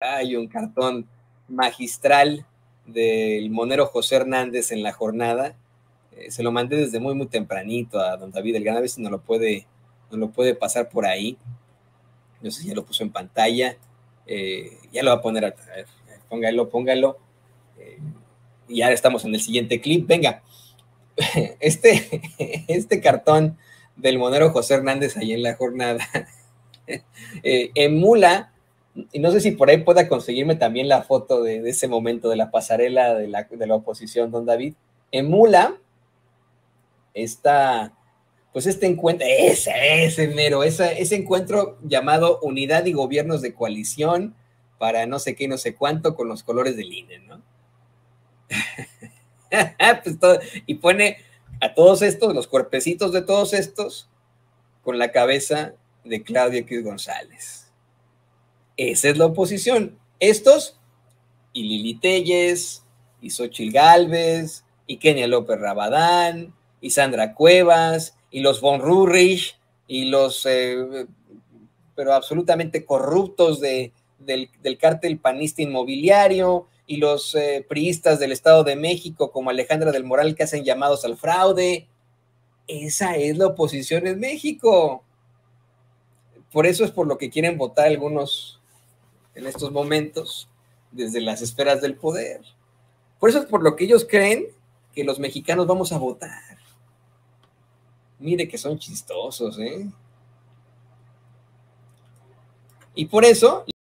Hay un cartón magistral del monero José Hernández en la jornada. Se lo mandé desde muy tempranito a don David, el gran, a ver si no lo puede pasar por ahí. No sé si ya lo puso en pantalla. Ya lo va a poner, a ver, póngalo. Y ahora estamos en el siguiente clip. Venga, este cartón del monero José Hernández ahí en la jornada emula, y no sé si por ahí pueda conseguirme también la foto de ese momento de la pasarela de la oposición, don David, emula este encuentro, ese encuentro llamado Unidad y Gobiernos de Coalición para no sé qué y no sé cuánto con los colores del INE, ¿no? Pues todo, y pone a todos estos, los cuerpecitos de todos estos, con la cabeza de Claudio X. González. Esa es la oposición. Estos, y Lili Telles, y Xóchitl Gálvez, y Kenia López Rabadán, y Sandra Cuevas, y los Von Rurich, y los pero absolutamente corruptos del cártel panista inmobiliario, y los priistas del Estado de México, como Alejandra del Moral, que hacen llamados al fraude. Esa es la oposición en México. Por eso es por lo que quieren votar algunos en estos momentos desde las esferas del poder. Por eso es por lo que ellos creen que los mexicanos vamos a votar. Mire que son chistosos, ¿eh? Y por eso...